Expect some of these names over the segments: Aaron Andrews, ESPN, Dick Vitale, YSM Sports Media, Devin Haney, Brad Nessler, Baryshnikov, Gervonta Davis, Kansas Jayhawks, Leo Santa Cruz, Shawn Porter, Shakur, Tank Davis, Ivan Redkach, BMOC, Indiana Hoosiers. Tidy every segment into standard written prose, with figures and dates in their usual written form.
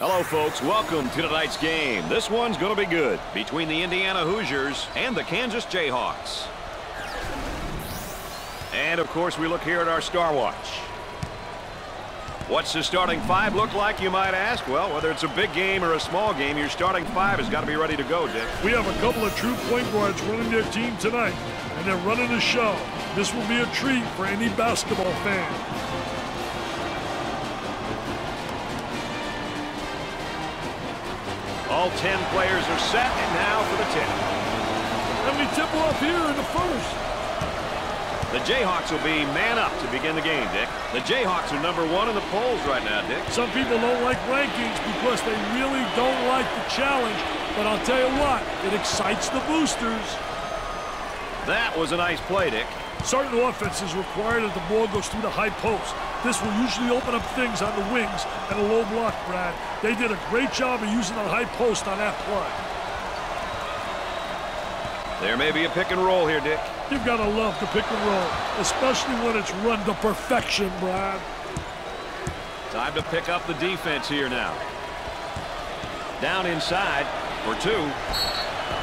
Hello, folks. Welcome to tonight's game. This one's going to be good between the Indiana Hoosiers and the Kansas Jayhawks. And, of course, we look here at our Star Watch. What's the starting five look like, you might ask? Well, whether it's a big game or a small game, your starting five has got to be ready to go, Dick. We have a couple of true point guards running their team tonight, and they're running the show. This will be a treat for any basketball fan. All 10 players are set, and now for the tip. And we tip off here in the first. The Jayhawks will be man up to begin the game, Dick. The Jayhawks are #1 in the polls right now, Dick. Some people don't like rankings because they really don't like the challenge. But I'll tell you what, it excites the boosters. That was a nice play, Dick. Certain offense is required if the ball goes through the high post. This will usually open up things on the wings and a low block, Brad. They did a great job of using the high post on that play. There may be a pick and roll here, Dick. You've got to love the pick and roll, especially when it's run to perfection, Brad. Time to pick up the defense here now. Down inside for two.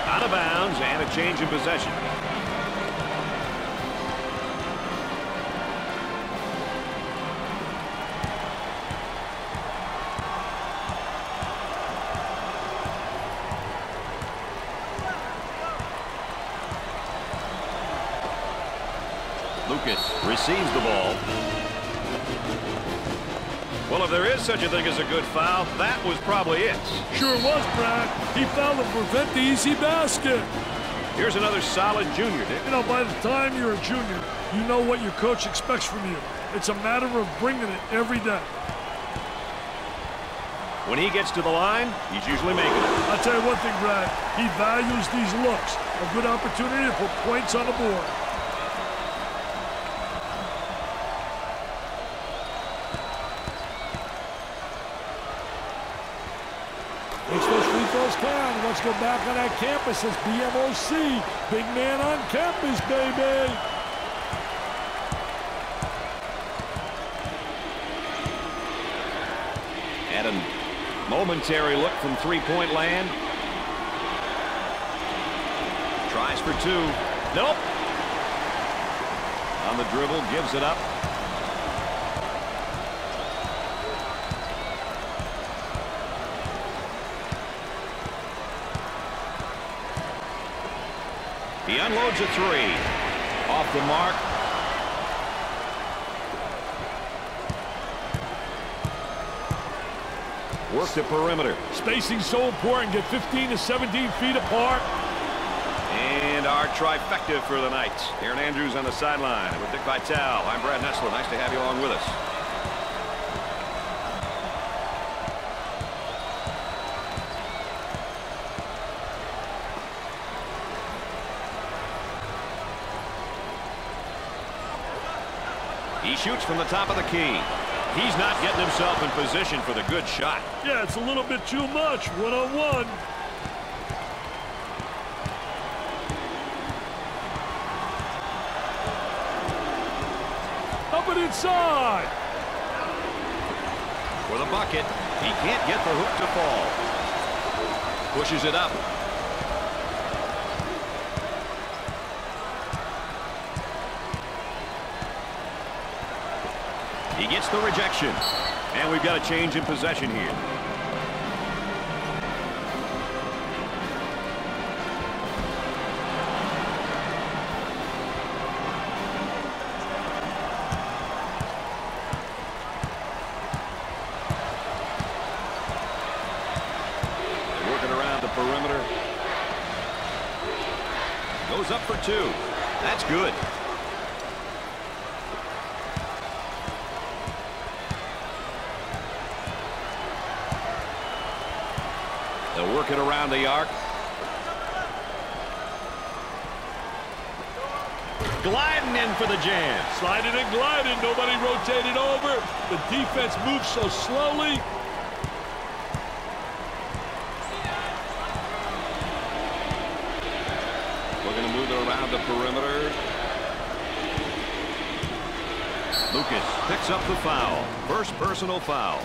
Out of bounds and a change in possession. Receives the ball. Well, if there is such a thing as a good foul, that was probably it. Sure was, Brad. He fouled to prevent the easy basket. Here's another solid junior, Dick. You know, by the time you're a junior, you know what your coach expects from you. It's a matter of bringing it every day. When he gets to the line, he's usually making it. I'll tell you one thing, Brad. He values these looks. A good opportunity to put points on the board. Let's go back on that campus. It's BMOC. Big man on campus, baby. And a momentary look from three-point land. Tries for two. Nope. On the dribble, gives it up. He unloads a three. Off the mark. Work the perimeter. Spacing so important. Get 15 to 17 feet apart. And our trifecta for the night. Aaron Andrews on the sideline. With Dick Vitale. I'm Brad Nessler. Nice to have you along with us. Shoots from the top of the key. He's not getting himself in position for the good shot. Yeah, it's a little bit too much. One-on-one. Up and inside. For the bucket. He can't get the hook to fall. Pushes it up. He gets the rejection. And we've got a change in possession here. They're working around the perimeter. Goes up for two. That's good. They'll work it around the arc. Gliding in for the jam. Sliding and gliding. Nobody rotated over. The defense moves so slowly. We're going to move it around the perimeter. Lucas picks up the foul. First personal foul.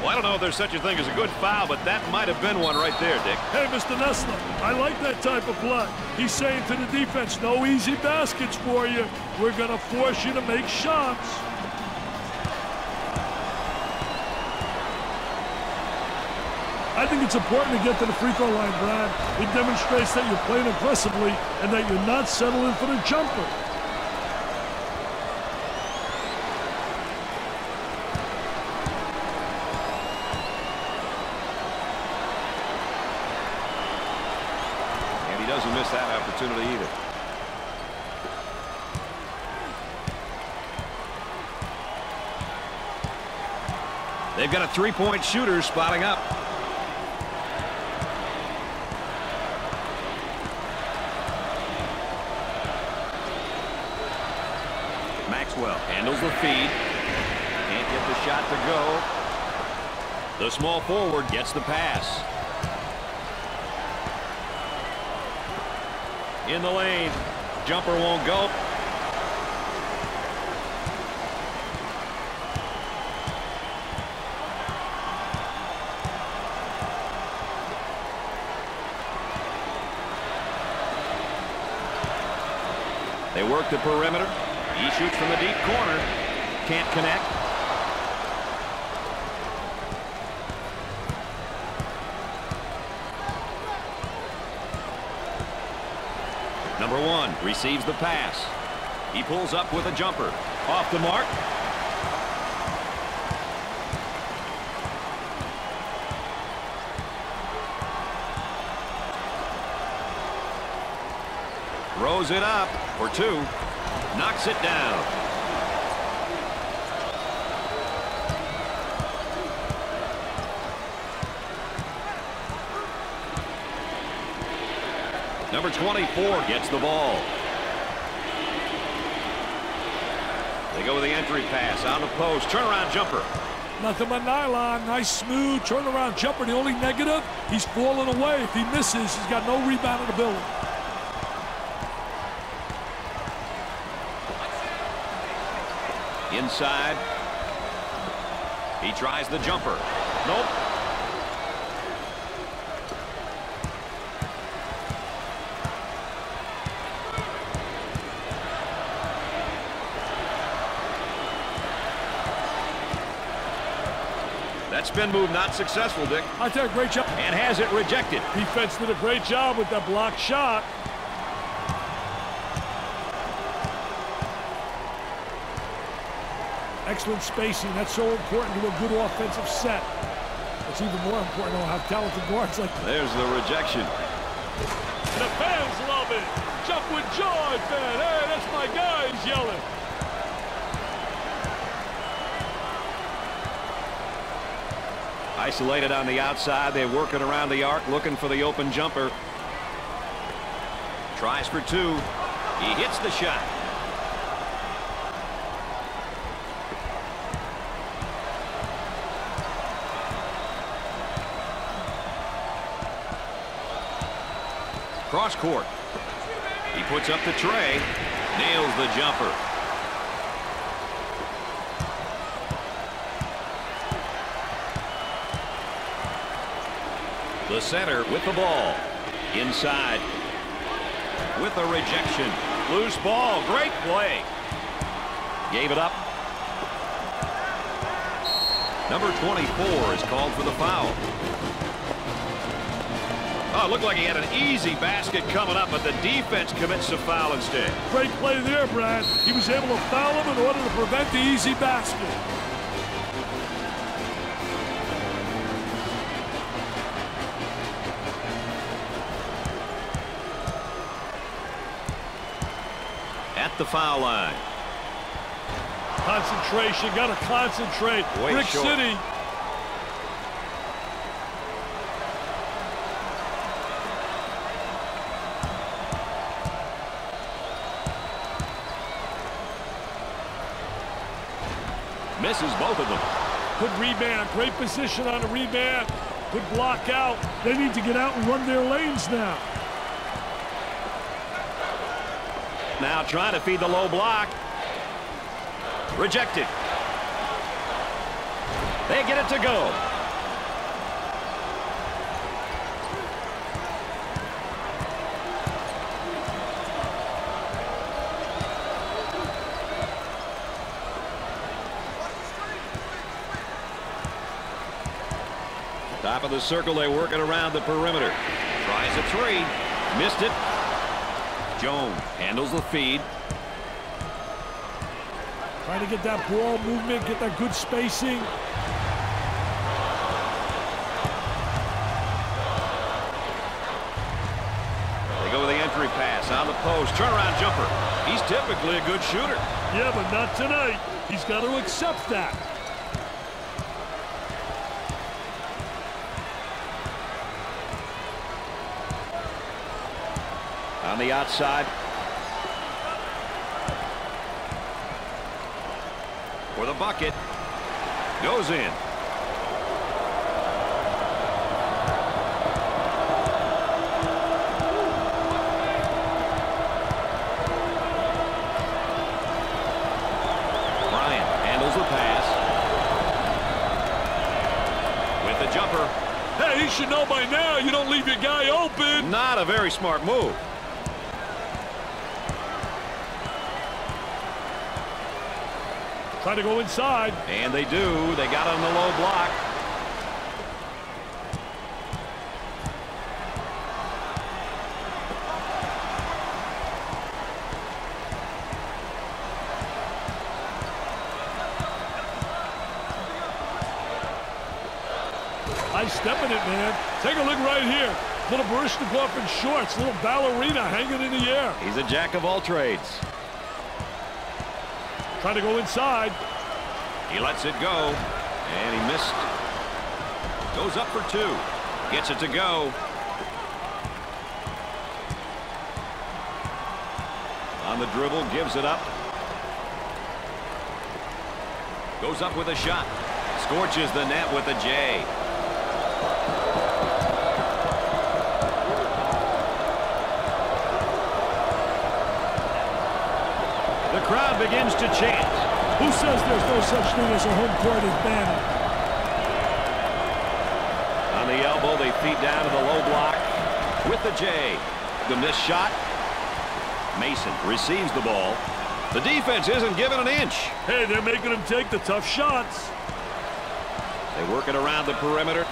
Well, I don't know if there's such a thing as a good foul, but that might have been one right there, Dick. Hey, Mr. Nessler, I like that type of play. He's saying to the defense, no easy baskets for you. We're going to force you to make shots. I think it's important to get to the free throw line, Brad. It demonstrates that you're playing aggressively and that you're not settling for the jumper. And he doesn't miss that opportunity either. They've got a three-point shooter spotting up. Handles the feed. Can't get the shot to go. The small forward gets the pass. In the lane. Jumper won't go. They work the perimeter. He shoots from the deep corner. Can't connect. Number one receives the pass. He pulls up with a jumper. Off the mark. Throws it up for two. Knocks it down. Number 24 gets the ball. They go with the entry pass. Out of post. Turnaround jumper. Nothing but nylon. Nice, smooth turnaround jumper. The only negative, he's falling away. If he misses, he's got no rebound in the building. Inside. He tries the jumper. Nope. That spin move not successful, Dick. I did a great job. And has it rejected. Defense did a great job with that blocked shot. Excellent spacing. That's so important to a good offensive set. It's even more important to have talented guards like that. There's the rejection. And the fans love it. Jump with joy, fan. Hey, that's my guy. He's yelling. Isolated on the outside. They're working around the arc, looking for the open jumper. Tries for two. He hits the shot. Cross court. He puts up the tray. Nails the jumper. The center with the ball. Inside. With a rejection. Loose ball. Great play. Gave it up. Number 24 is called for the foul. Oh, it looked like he had an easy basket coming up, but the defense commits a foul instead. Great play there, Brad. He was able to foul him in order to prevent the easy basket. At the foul line. Concentration. Got to concentrate. Brick City. Misses both of them. Good rebound. Great position on the rebound. Good block out. They need to get out and run their lanes now. Now trying to feed the low block. Rejected. They get it to go. Top of the circle, they work it around the perimeter. Tries a three. Missed it. Jones handles the feed. Trying to get that ball movement, get that good spacing. They go with the entry pass on the post. Turnaround jumper. He's typically a good shooter. Yeah, but not tonight. He's got to accept that. On the outside. For the bucket. Goes in. Bryant handles the pass. With the jumper. Hey, he should know by now you don't leave your guy open. Not a very smart move. Try to go inside. And they do. They got on the low block. Nice step in it, man. Take a look right here. Little Baryshnikov in shorts. Little ballerina hanging in the air. He's a jack of all trades. Trying to go inside. He lets it go. And he missed. Goes up for two. Gets it to go. On the dribble, gives it up. Goes up with a shot. Scorches the net with a J. The crowd begins to chant. Who says there's no such thing as a home court advantage? On the elbow, they feed down to the low block with the J. The missed shot. Mason receives the ball. The defense isn't giving an inch. Hey, they're making him take the tough shots. They work it around the perimeter.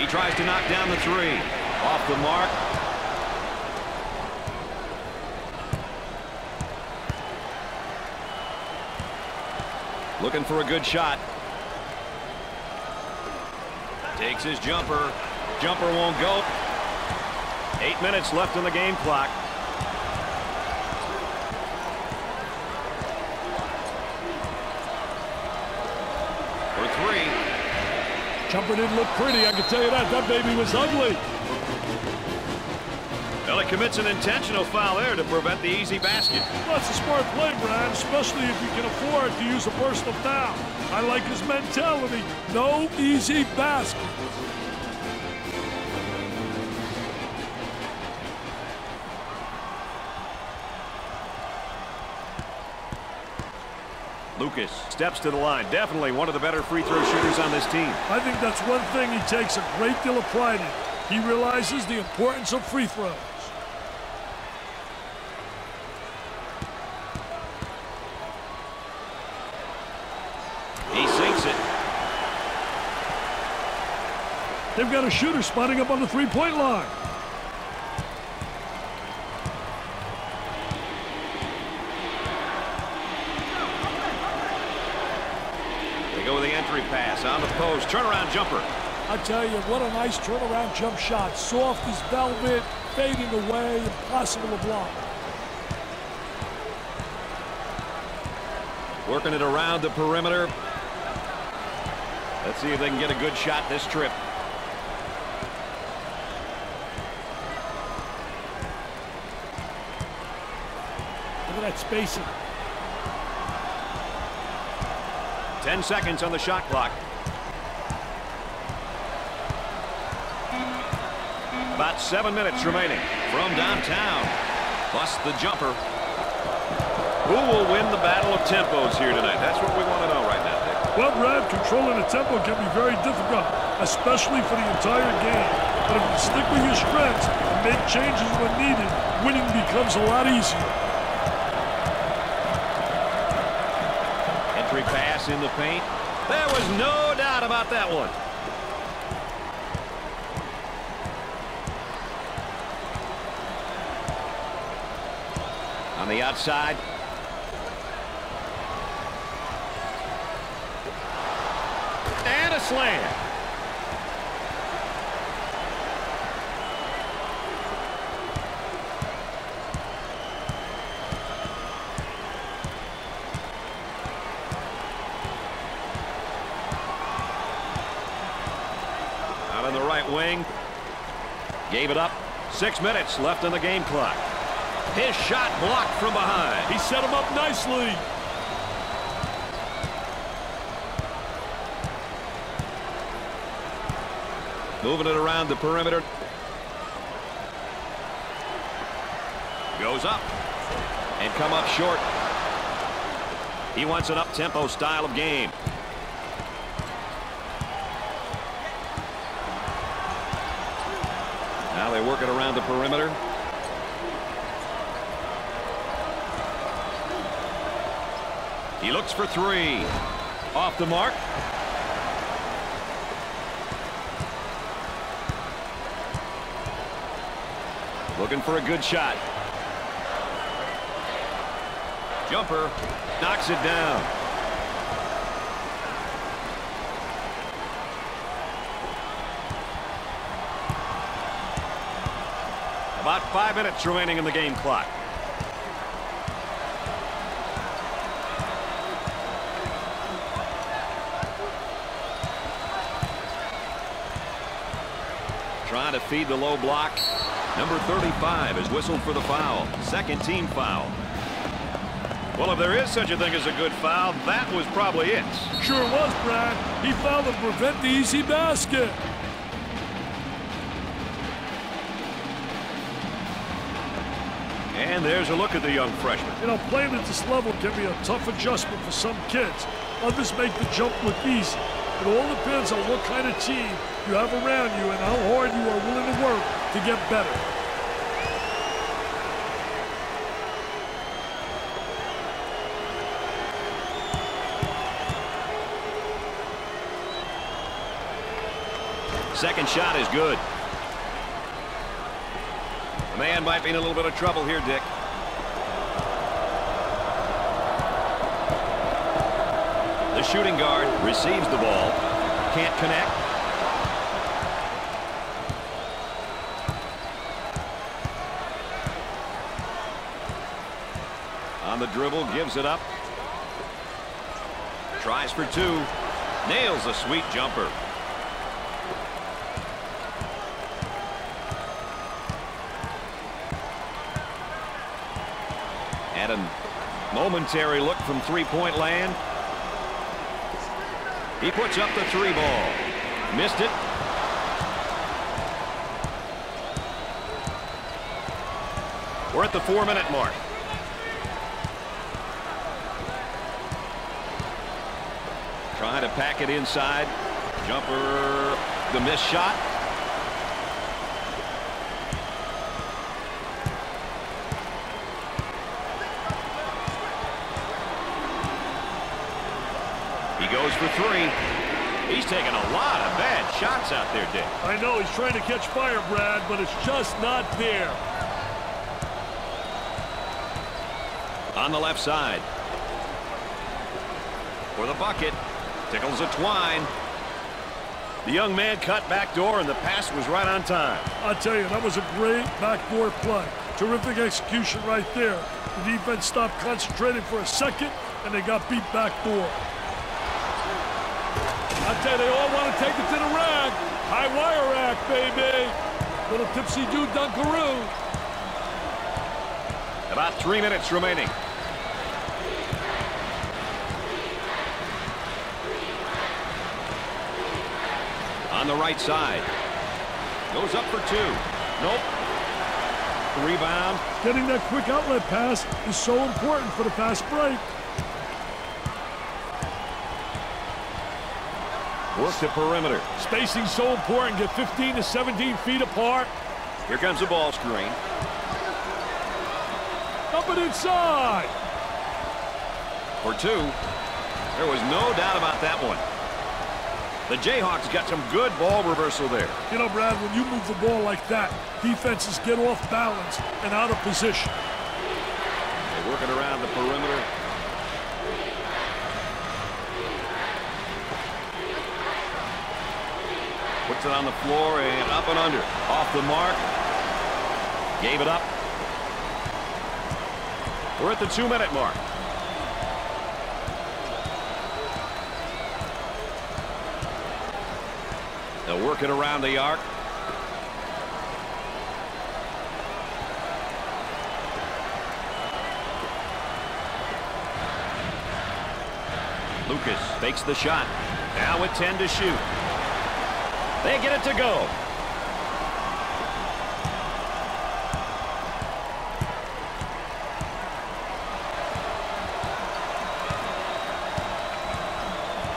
He tries to knock down the three. Off the mark. Looking for a good shot. Takes his jumper. Jumper won't go. 8 minutes left on the game clock. For three. Jumper didn't look pretty, I can tell you that. That baby was ugly. Well, it commits an intentional foul there to prevent the easy basket. Well, it's a smart play, Brad, especially if you can afford to use a personal foul. I like his mentality. No easy basket. Lucas steps to the line. Definitely one of the better free throw shooters on this team. I think that's one thing he takes a great deal of pride in. He realizes the importance of free throws. He sinks it. They've got a shooter spotting up on the three-point line. They go with the entry pass on the post. Turnaround jumper. I tell you, what a nice turnaround jump shot. Soft as velvet, fading away, impossible to block. Working it around the perimeter. Let's see if they can get a good shot this trip. Look at that spacing. 10 seconds on the shot clock. About 7 minutes remaining. From downtown, busts the jumper. Who will win the battle of tempos here tonight? That's what we want to know right now, Dick. Well, Brad, controlling the tempo can be very difficult, especially for the entire game. But if you stick with your strengths and make changes when needed, winning becomes a lot easier. pass in the paint. There was no doubt about that one. On the outside. And a slam. Out on the right wing. Gave it up. 6 minutes left on the game clock. His shot blocked from behind. He set him up nicely. Moving it around the perimeter. Goes up. And come up short. He wants an up-tempo style of game. Now they work it around the perimeter. He looks for three. Off the mark. Looking for a good shot. Jumper. Knocks it down. About 5 minutes remaining in the game clock. Trying to feed the low block. Number 35 is whistled for the foul. Second team foul. Well, if there is such a thing as a good foul, that was probably it. Sure was, Brad. He fouled to prevent the easy basket. And there's a look at the young freshman. You know, playing at this level can be a tough adjustment for some kids. Others make the jump look easy. It all depends on what kind of team you have around you and how hard you are willing to work to get better. Second shot is good. The man might be in a little bit of trouble here, Dick. The shooting guard receives the ball. Can't connect. On the dribble, gives it up. Tries for two. Nails a sweet jumper. And a momentary look from three-point land. He puts up the three ball. Missed it. We're at the 4-minute mark. Trying to pack it inside. Jumper. The missed shot. Goes for three. He's taking a lot of bad shots out there, Dick. I know he's trying to catch fire, Brad, but it's just not there. On the left side. For the bucket. Tickles a twine. The young man cut backdoor, and the pass was right on time. I tell you, that was a great backdoor play. Terrific execution right there. The defense stopped concentrating for a second, and they got beat backdoor. I tell you, they all want to take it to the rack. High wire rack, baby. Little tipsy dude Dunkaroo. About 3 minutes remaining. On the right side. Goes up for two. Nope. Rebound. Getting that quick outlet pass is so important for the fast break. Work the perimeter. Spacing's so important. Get 15 to 17 feet apart. Here comes the ball screen. Up and inside. For two. There was no doubt about that one. The Jayhawks got some good ball reversal there. You know, Brad, when you move the ball like that, defenses get off balance and out of position. They're working around the perimeter. Puts it on the floor and up and under. Off the mark. Gave it up. We're at the 2-minute mark. They'll work it around the arc. Lucas fakes the shot. Now with 10 to shoot. They get it to go.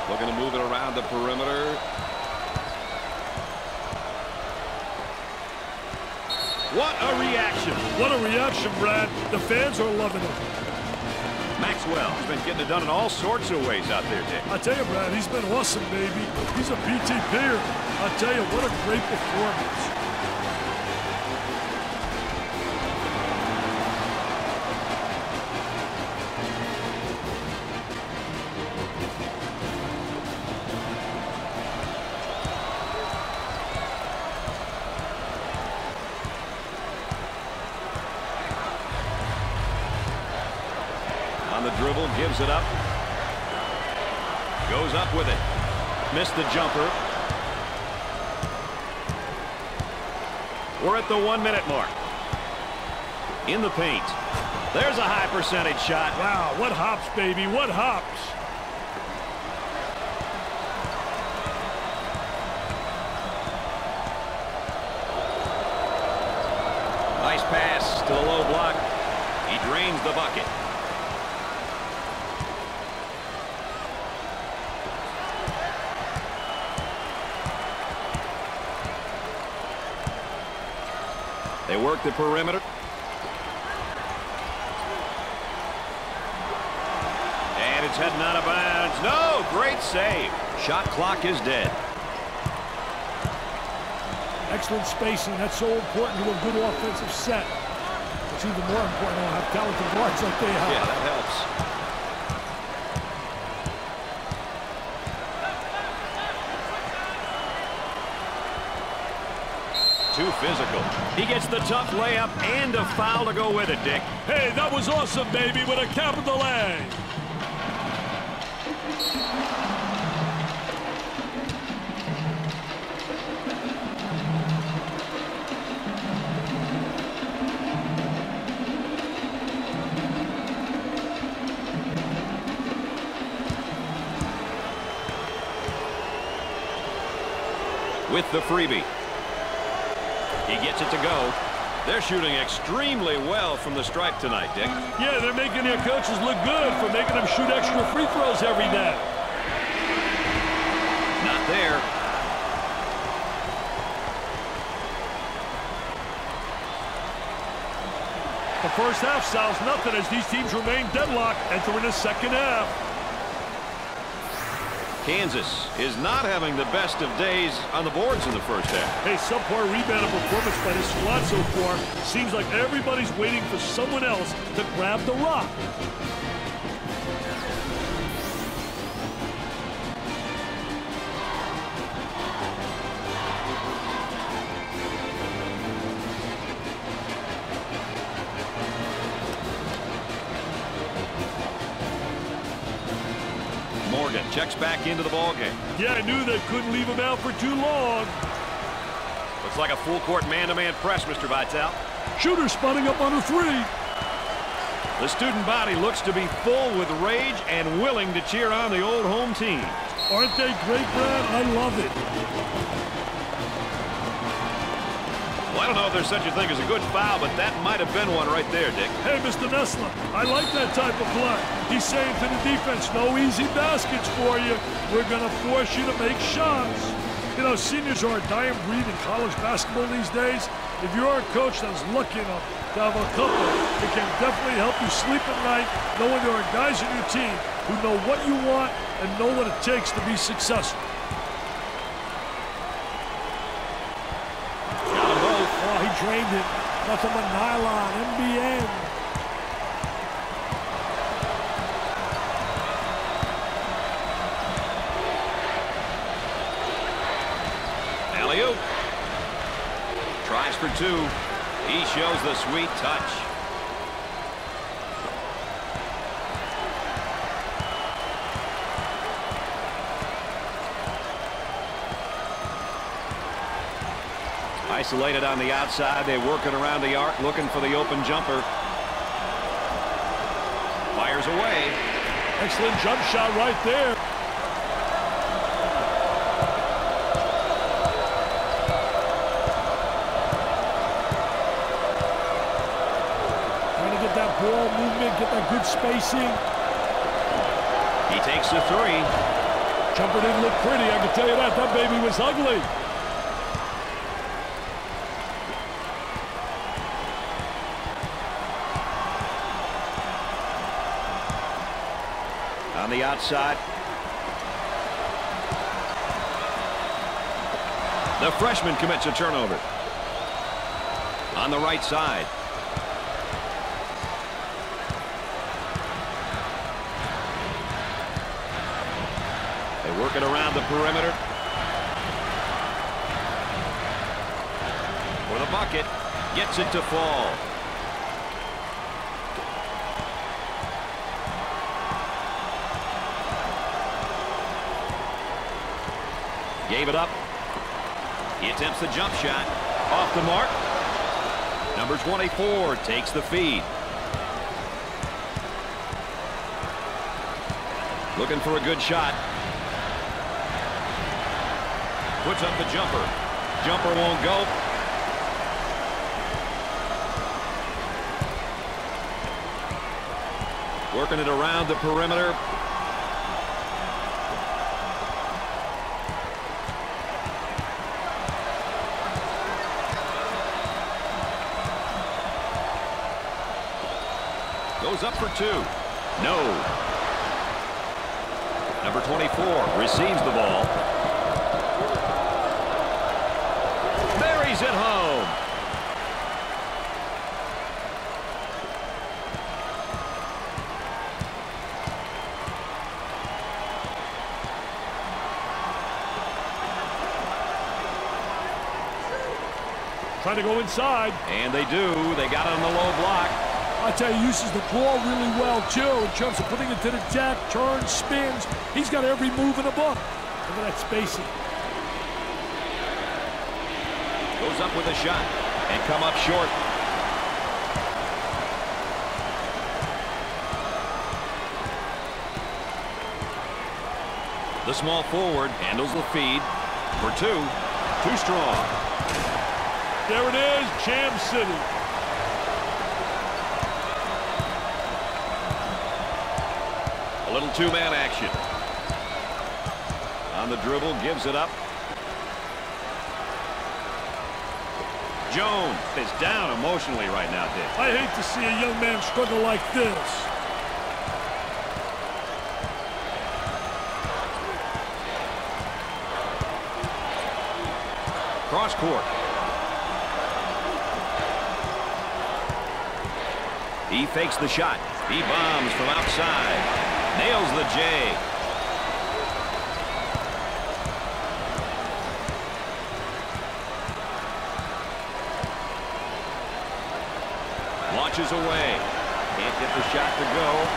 Looking to move it around the perimeter. What a reaction. What a reaction, Brad. The fans are loving it. Maxwell's been getting it done in all sorts of ways out there, Dick. I tell you, Brad, he's been awesome, baby. He's a PT player. I tell you, what a great performance. Gives it up. Goes up with it. Missed the jumper. We're at the 1-minute mark. In the paint. There's a high percentage shot. Wow, what hops, baby. What hops. Nice pass to the low block. He drains the bucket. They work the perimeter. And it's heading out of bounds. No, great save. Shot clock is dead. Excellent spacing. That's so important to a good offensive set. It's even more important to have talented guards like they have. Yeah, that helps. Too physical. He gets the tough layup and a foul to go with it, Dick. Hey, that was awesome, baby, with a capital A. With the freebie. He gets it to go. They're shooting extremely well from the stripe tonight, Dick. Yeah, they're making their coaches look good for making them shoot extra free throws every day. Not there. The first half sells nothing as these teams remain deadlocked entering the second half. Kansas is not having the best of days on the boards in the first half. Hey, subpar rebound performance by this squad so far. Seems like everybody's waiting for someone else to grab the rock. Checks back into the ballgame. Yeah, I knew they couldn't leave him out for too long. Looks like a full-court man-to-man press, Mr. Vitale. Shooter spotting up on a three. The student body looks to be full with rage and willing to cheer on the old home team. Aren't they great, Brad? I love it. Well, I don't know if there's such a thing as a good foul, but that might have been one right there, Dick. Hey, Mr. Nessler, I like that type of play. He's saying to the defense, no easy baskets for you. We're going to force you to make shots. You know, seniors are a dying breed in college basketball these days. If you're a coach that's lucky enough to have a couple, it can definitely help you sleep at night, knowing there are guys on your team who know what you want and know what it takes to be successful. Oh, he drained it. Nothing but nylon, NBN. Tries for two. He shows the sweet touch. Isolated on the outside. They're working around the arc, looking for the open jumper. Fires away. Excellent jump shot right there. Get that good spacing. He takes the three. Jumper didn't look pretty, I can tell you that. That baby was ugly. On the outside. The freshman commits a turnover. On the right side. Working around the perimeter. For the bucket. Gets it to fall. Gave it up. He attempts the jump shot. Off the mark. Number 24 takes the feed. Looking for a good shot. Puts up the jumper. Jumper won't go. Working it around the perimeter. Goes up for two. No. Number 24 receives the ball. At home. Trying to go inside. And they do. They got it on the low block. I tell you, uses the ball really well, too. In terms of putting it to the deck, turns, spins. He's got every move in the book. Look at that spacing. Goes up with a shot and come up short. The small forward handles the feed for two. Too strong. There it is, Jam City. A little two-man action. On the dribble, gives it up. Jones is down emotionally right now, Dick. I hate to see a young man struggle like this. Cross court. He fakes the shot. He bombs from outside. Nails the J. Launches away. Can't get the shot to go.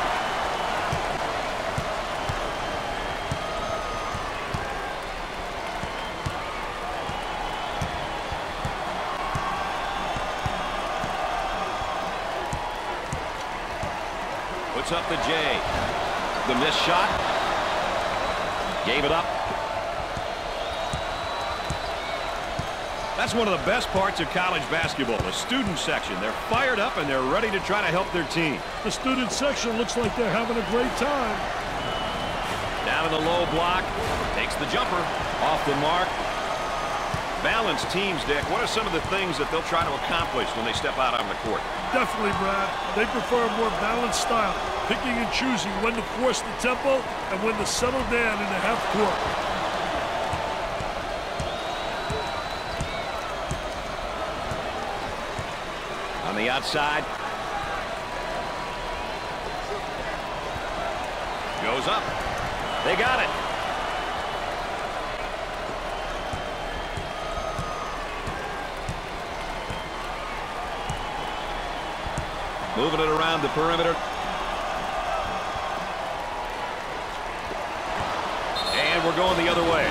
Puts up the J. The missed shot. Gave it up. That's one of the best parts of college basketball, the student section. They're fired up and they're ready to try to help their team. The student section looks like they're having a great time. Down in the low block, takes the jumper, off the mark, balanced teams, Dick, what are some of the things that they'll try to accomplish when they step out on the court? Definitely, Brad. They prefer a more balanced style, picking and choosing when to force the tempo and when to settle down in the half court. On the outside. Goes up. They got it. Moving it around the perimeter. And we're going the other way.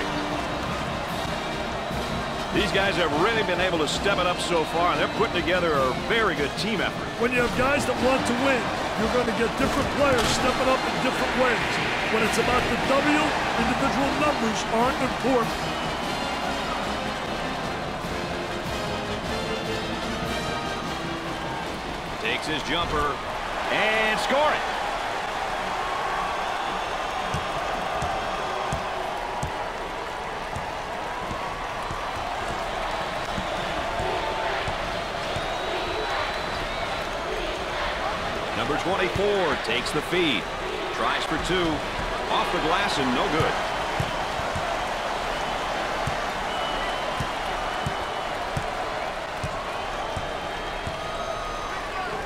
These guys have really been able to step it up so far, and they're putting together a very good team effort. When you have guys that want to win, you're going to get different players stepping up in different ways. When it's about the W, individual numbers aren't important. Takes his jumper and scores it. Number 24 takes the feed. Tries for two. Off the glass and no good.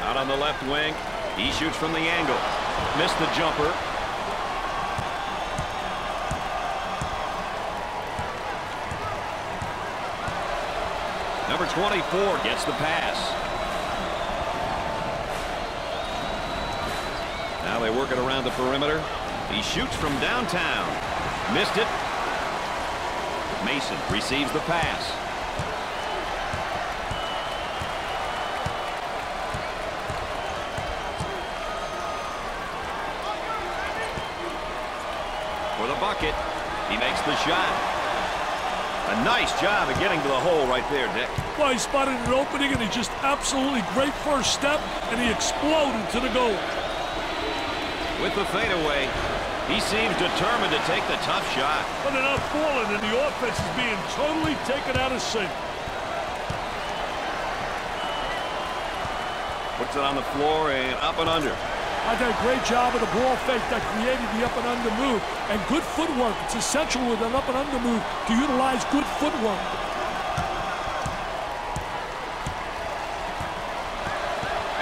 Out on the left wing. He shoots from the angle. Missed the jumper. Number 24 gets the pass. Now they work it around the perimeter. He shoots from downtown. Missed it. Mason receives the pass. For the bucket. He makes the shot. A nice job of getting to the hole right there, Dick. Well, he spotted an opening, and he just absolutely great first step, and he exploded to the goal. With the fadeaway, he seems determined to take the tough shot. But they're not falling, and the offense is being totally taken out of sync. Puts it on the floor and up and under. I did a great job of the ball fake that created the up and under move. And good footwork. It's essential with an up and under move to utilize good footwork.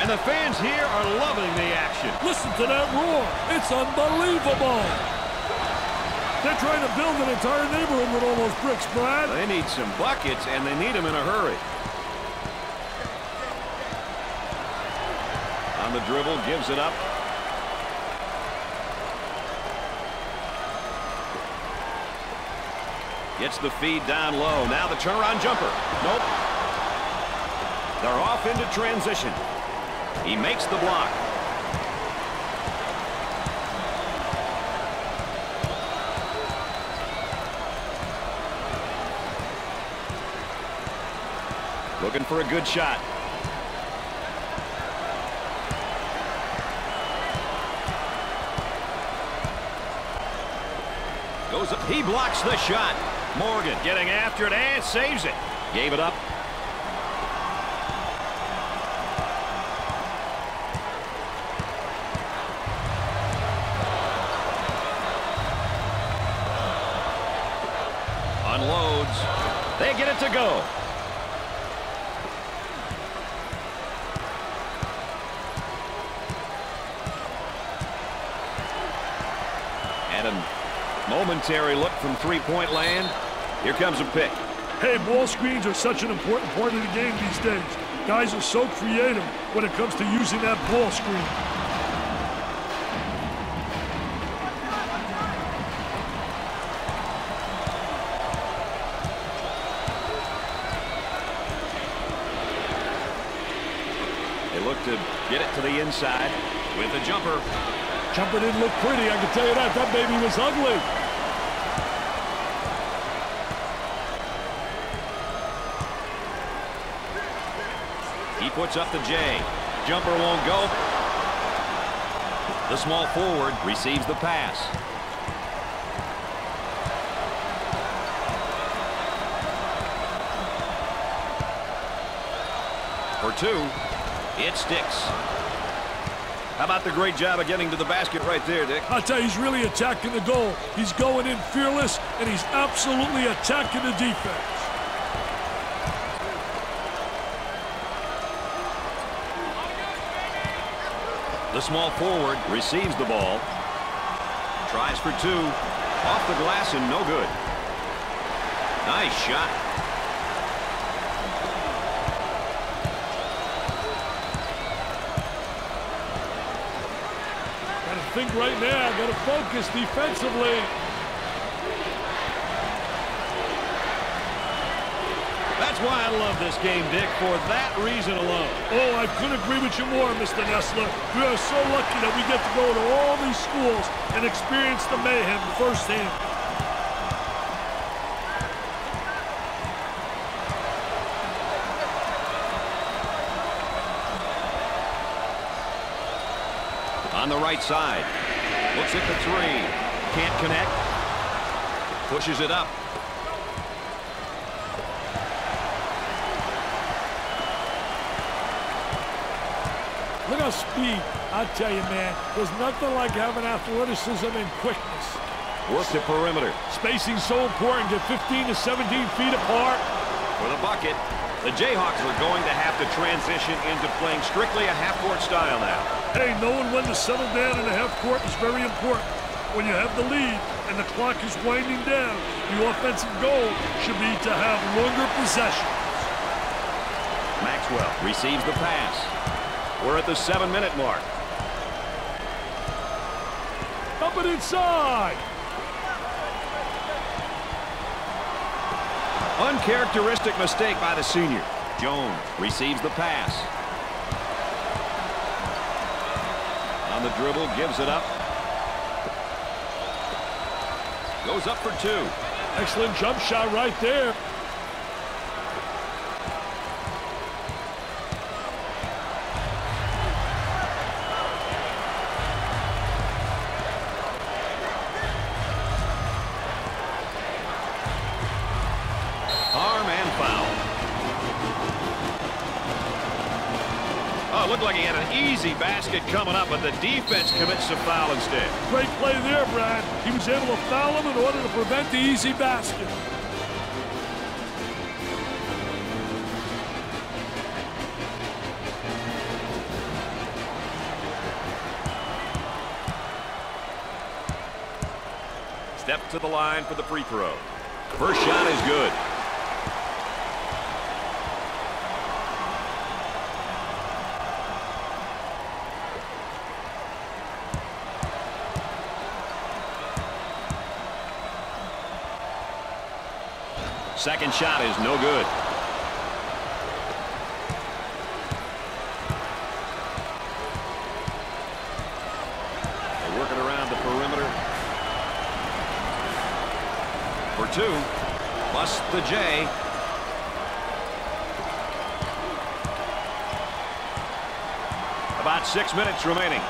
And the fans here are loving the action. Listen to that roar. It's unbelievable. They're trying to build an entire neighborhood with all those bricks, Brad. They need some buckets, and they need them in a hurry. On the dribble, gives it up. Gets the feed down low. Now the turnaround jumper. Nope. They're off into transition. He makes the block. Looking for a good shot. Goes up. He blocks the shot. Morgan getting after it and saves it. Gave it up. They get it to go. And a momentary look from three-point land. Here comes a pick. Hey, ball screens are such an important part of the game these days. Guys are so creative when it comes to using that ball screen. To get it to the inside with the jumper. Jumper didn't look pretty, I can tell you that. That baby was ugly. He puts up the J. Jumper won't go. The small forward receives the pass. For two, it sticks. How about the great job of getting to the basket right there, Dick? I'll tell you, he's really attacking the goal. He's going in fearless, and he's absolutely attacking the defense. The small forward receives the ball, tries for two, off the glass and no good. Nice shot. Got to think right now, got to focus defensively. That's why I love this game, Dick, for that reason alone. Oh, I couldn't agree with you more, Mr. Nessler. We are so lucky that we get to go to all these schools and experience the mayhem firsthand. On the right side, looks at the three. Can't connect. Pushes it up. Look at speed. I tell you, man, there's nothing like having athleticism and quickness. Work the perimeter. Spacing's so important. Get 15 to 17 feet apart. For the bucket, the Jayhawks are going to have to transition into playing strictly a half-court style now. Hey, knowing when to settle down in a half-court is very important. When you have the lead and the clock is winding down, your offensive goal should be to have longer possession. Maxwell receives the pass. We're at the 7-minute mark. Up and inside. Uncharacteristic mistake by the senior. Jones receives the pass. On the dribble, gives it up. Goes up for two. Excellent jump shot right there. Basket coming up, but the defense commits a foul instead. Great play there, Brad. He was able to foul him in order to prevent the easy basket. Step to the line for the free throw. First shot is good. Second shot is no good. They work it around the perimeter. For two, bust the J. About 6 minutes remaining.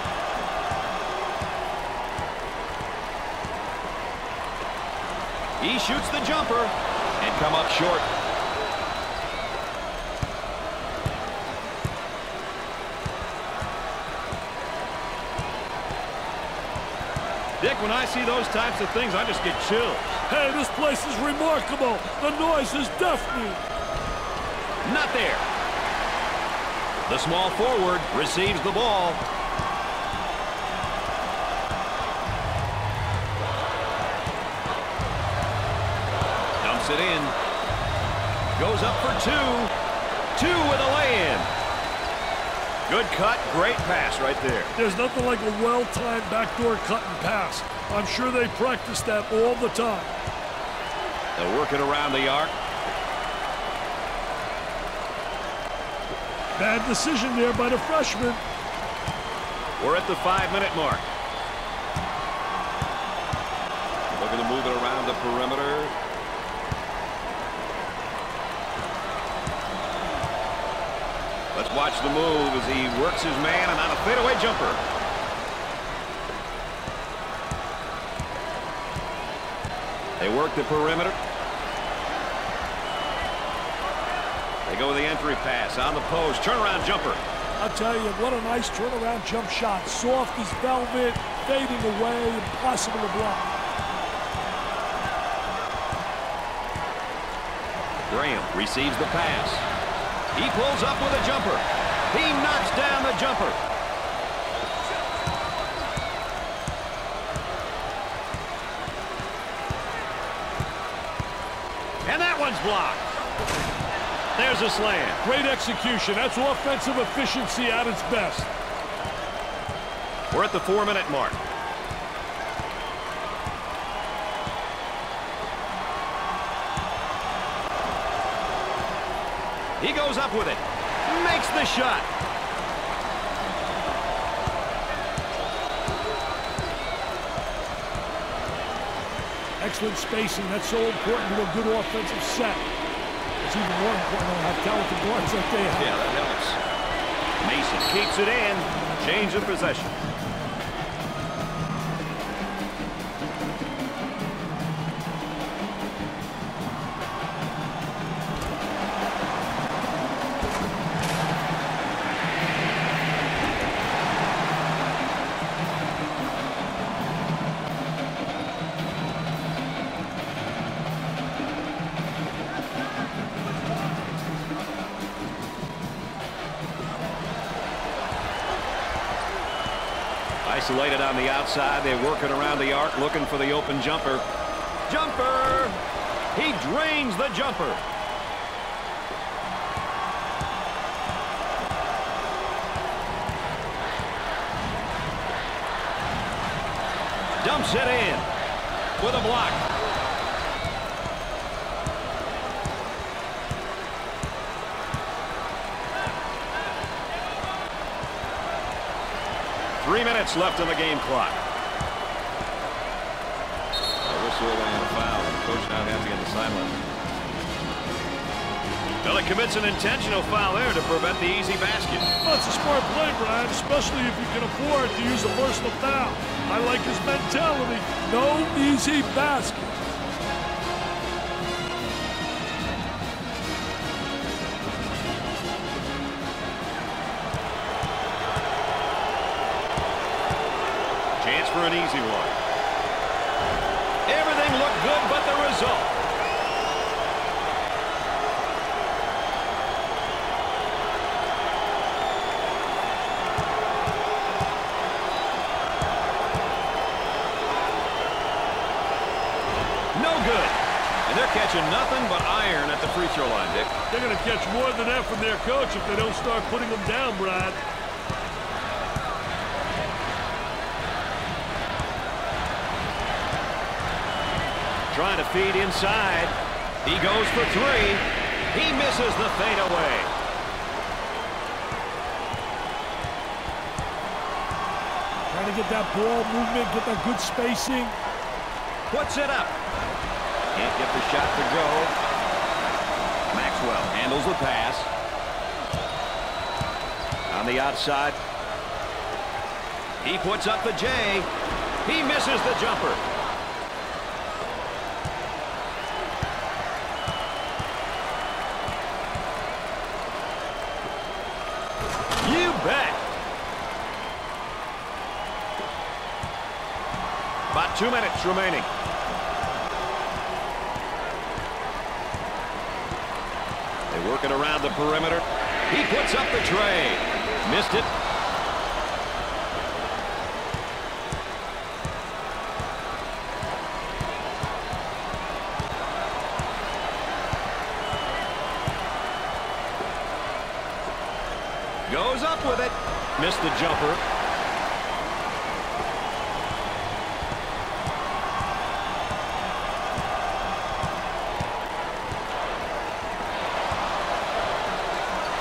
He shoots the jumper. And come up short. Dick, when I see those types of things, I just get chills. Hey, this place is remarkable. The noise is deafening. Not there. The small forward receives the ball. It in, goes up for two with a lay-in. Good cut, great pass right there. There's nothing like a well-timed backdoor cut and pass. I'm sure they practice that all the time. They'll work it around the arc. Bad decision there by the freshman. We're at the 5-minute mark. Looking to move it around the perimeter. Let's watch the move as he works his man and on a fadeaway jumper. They work the perimeter. They They go with the entry pass on the post. Turnaround jumper. I'll tell you, what a nice turnaround jump shot. Soft as velvet, fading away, impossible to block. Graham receives the pass. He pulls up with a jumper. He knocks down the jumper. And that one's blocked. There's a slam. Great execution. That's offensive efficiency at its best. We're at the 4-minute mark. He goes up with it. Makes the shot. Excellent spacing. That's so important to a good offensive set. It's even more important to have talented guards like they have. Yeah, that helps. Mason keeps it in. Change of possession. Isolated on the outside. They're working around the arc, looking for the open jumper. Jumper! He drains the jumper. Dumps it in with a block. Minutes left on the game clock. A whistle and a foul. Coach not happy on the sideline. Well, it commits an intentional foul there to prevent the easy basket. Well, it's a smart play, Brad, especially if you can afford to use a personal foul. I like his mentality. No easy basket. An easy one. Everything looked good but the result. No good. And they're catching nothing but iron at the free throw line, Dick. They're going to catch more than that from their coach if they don't start putting them down, Brad. Trying to feed inside. He goes for three. He misses the fadeaway. Trying to get that ball movement, get that good spacing. Puts it up. Can't get the shot to go. Maxwell handles the pass. On the outside. He puts up the J. He misses the jumper. About 2 minutes remaining. They work it around the perimeter. He puts up the tray. Missed it. Goes up with it. Missed the jumper.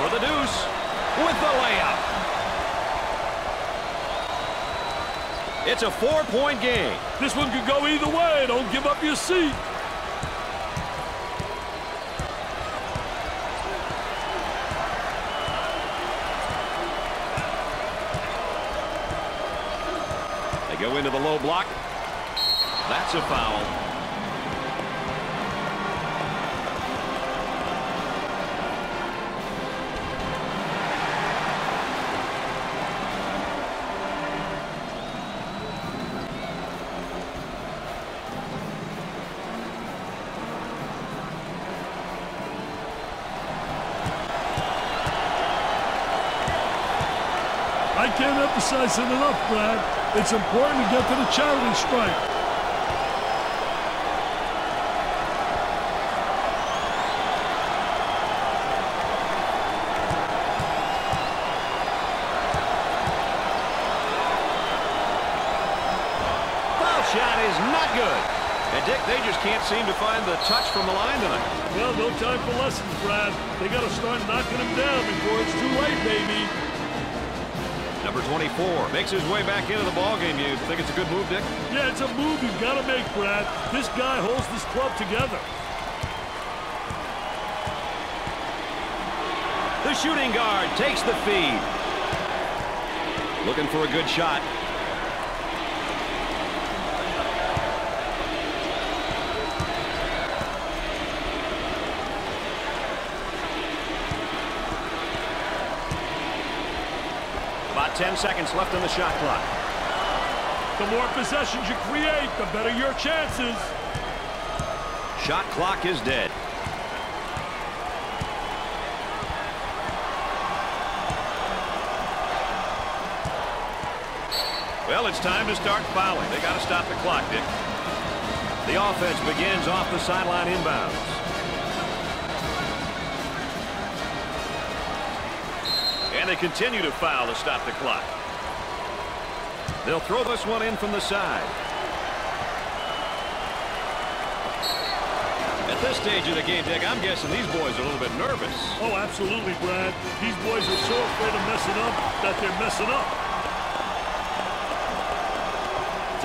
The deuce with the layup. It's a 4-point game. This one could go either way. Don't give up your seat. They go into the low block. That's a foul. I can't emphasize it enough, Brad. It's important to get to the charity stripe. Foul shot is not good. And Dick, they just can't seem to find the touch from the line tonight. Well, no time for lessons, Brad. They got to start knocking him down before it's too late, baby. Number 24 makes his way back into the ballgame. You think it's a good move, Dick? Yeah, it's a move you've got to make, Brad. This guy holds this club together. The shooting guard takes the feed. Looking for a good shot. About 10 seconds left on the shot clock. The more possessions you create, the better your chances. Shot clock is dead. Well, it's time to start fouling. They got to stop the clock, Dick. The offense begins off the sideline inbounds. And they continue to foul to stop the clock. They'll throw this one in from the side. At this stage of the game, Dick, I'm guessing these boys are a little bit nervous. Oh, absolutely, Brad. These boys are so afraid of messing up that they're messing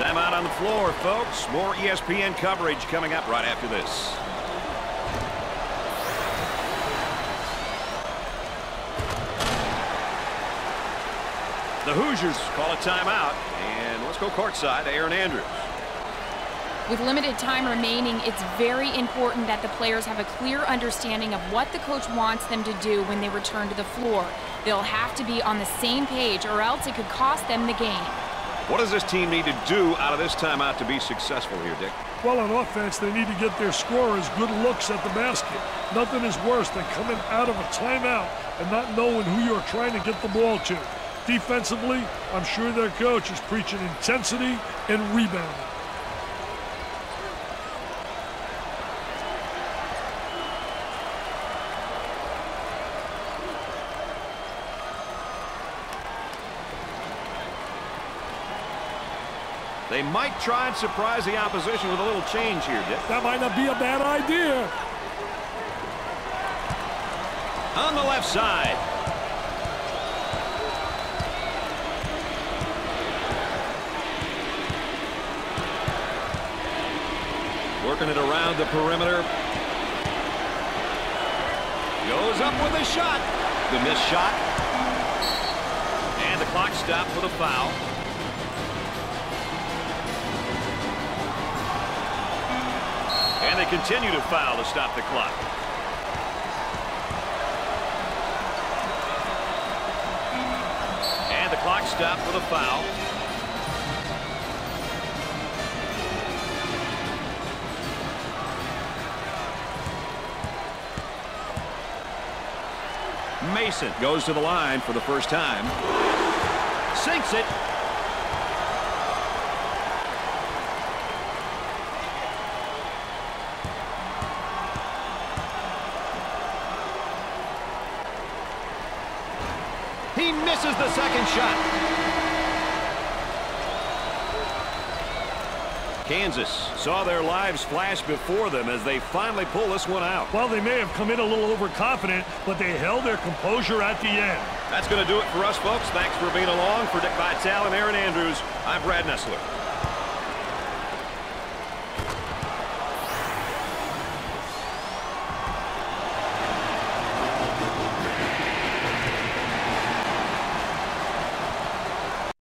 up. Timeout on the floor, folks. More ESPN coverage coming up right after this. The Hoosiers call a timeout, and let's go courtside to Aaron Andrews. With limited time remaining, it's very important that the players have a clear understanding of what the coach wants them to do when they return to the floor. They'll have to be on the same page, or else it could cost them the game. What does this team need to do out of this timeout to be successful here, Dick? Well, on offense, they need to get their scorers good looks at the basket. Nothing is worse than coming out of a timeout and not knowing who you're trying to get the ball to. Defensively, I'm sure their coach is preaching intensity and rebounding. They might try and surprise the opposition with a little change here, Dick. That might not be a bad idea. On the left side. Working it around the perimeter. Goes up with a shot. The missed shot. And the clock stops with a foul. And they continue to foul to stop the clock. And the clock stops with a foul. Mason goes to the line for the first time. Sinks it. He misses the second shot. Kansas saw their lives flash before them as they finally pull this one out. Well, they may have come in a little overconfident, but they held their composure at the end. That's going to do it for us, folks. Thanks for being along. For Dick Vitale and Aaron Andrews, I'm Brad Nessler.